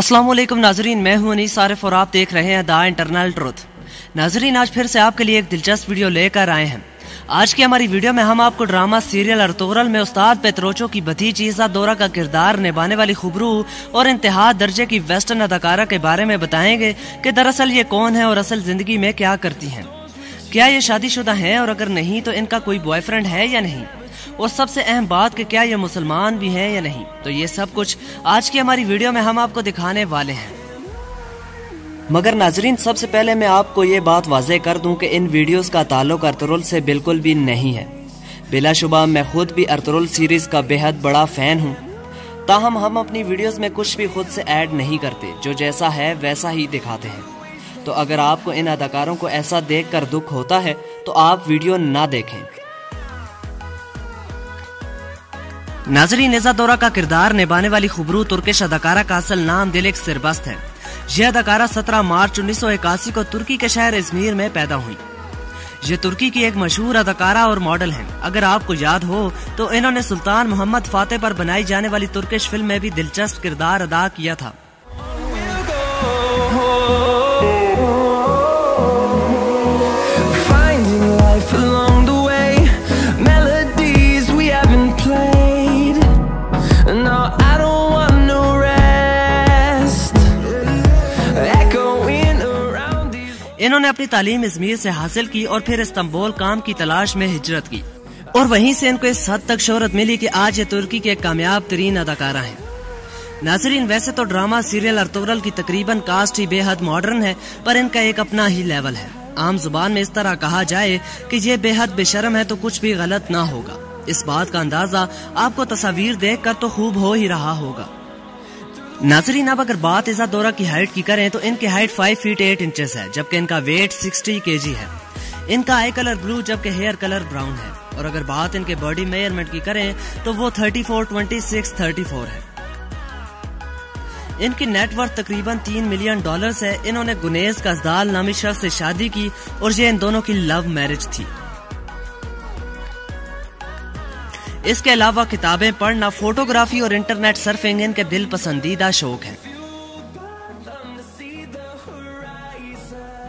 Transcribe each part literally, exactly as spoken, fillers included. अस्सलाम वालेकुम नाजरीन, मैं हूं अनीस आरिफ और आप देख रहे हैं द इंटरनल ट्रुथ। नाजरीन, आज फिर से आपके लिए एक दिलचस्प वीडियो लेकर आए हैं। आज की हमारी वीडियो में हम आपको ड्रामा सीरियल अर्तुगरुल में उस्ताद पेत्रोचो की भतीजी इसादोरा का किरदार निभाने वाली खुबरू और इंतहा दर्जे की वेस्टर्न अदाकारा के बारे में बताएंगे कि दरअसल ये कौन है और असल जिंदगी में क्या करती हैं, क्या ये शादीशुदा हैं और अगर नहीं तो इनका कोई बॉयफ्रेंड है या नहीं, और सबसे अहम बात कि क्या ये मुसलमान भी हैं या नहीं। तो ये सब कुछ आज की हमारी वीडियो में हम आपको दिखाने वाले हैं। मगर नाजरीन, सबसे पहले मैं आपको ये बात वाजे कर दूं कि इन वीडियोस का ताल्लुक अर्तुगरुल से बिल्कुल भी नहीं है। बिलाशुबा मैं खुद भी अर्तुगरुल सीरीज का बेहद बड़ा फैन हूँ, ताहम हम अपनी वीडियोस में कुछ भी खुद से ऐड नहीं करते, जो जैसा है वैसा ही दिखाते हैं। तो अगर आपको इन अदाकारों को ऐसा देख कर दुख होता है तो आप वीडियो ना देखें। नाजरीन, इसादोरा का किरदार निभाने वाली खुबरू तुर्किश अदाकारा का असल नाम दिलेक सरबस्त है। यह अदाकारा सत्रह मार्च उन्नीस सौ इक्यासी को तुर्की के शहर इज़मीर में पैदा हुई। ये तुर्की की एक मशहूर अदाकारा और मॉडल हैं। अगर आपको याद हो तो इन्होंने सुल्तान मोहम्मद फातेह पर बनाई जाने वाली तुर्किश फिल्म में भी दिलचस्प किरदार अदा किया था। इन्होंने अपनी तालीम इज़मीर से हासिल की और फिर इस्तांबुल काम की तलाश में हिजरत की, और वहीं से इनको इस हद तक शोहरत मिली कि आज ये तुर्की के कामयाब तरीन अदाकारा हैं। नाजरीन, वैसे तो ड्रामा सीरियल अर्तुगरुल की तकरीबन कास्ट ही बेहद मॉडर्न है, पर इनका एक अपना ही लेवल है। आम जुबान में इस तरह कहा जाए कि ये बेहद बेशरम है तो कुछ भी गलत ना होगा। इस बात का अंदाजा आपको तस्वीर देख कर तो खूब हो ही रहा होगा। नाजरीन, अब अगर बात इसादोरा की हाइट की करें तो इनकी हाइट पाँच फीट आठ इंचेस है, जबकि इनका वेट साठ केजी है। इनका आई कलर ब्लू जबकि हेयर कलर ब्राउन है, और अगर बात इनके बॉडी मेजरमेंट की करें तो वो चौंतीस, छब्बीस, चौंतीस है। इनकी नेटवर्थ तकरीबन तीन मिलियन डॉलर्स है। इन्होंने गुनेज काजदाल नामी शख्स से शादी की और ये इन दोनों की लव मैरिज थी। इसके अलावा किताबें पढ़ना, फोटोग्राफी और इंटरनेट सर्फिंग इनके दिल पसंदीदा शौक हैं।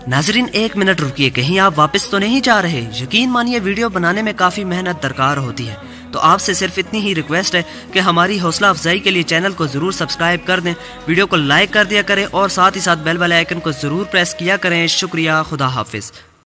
नाजरीन, एक मिनट रुकिए, कहीं आप वापस तो नहीं जा रहे। यकीन मानिए वीडियो बनाने में काफी मेहनत दरकार होती है, तो आपसे सिर्फ इतनी ही रिक्वेस्ट है कि हमारी हौसला अफजाई के लिए चैनल को जरूर सब्सक्राइब कर दें, वीडियो को लाइक कर दिया करें और साथ ही साथ बेल वाले आइकन को जरूर प्रेस किया करें। शुक्रिया, खुदा हाफिज।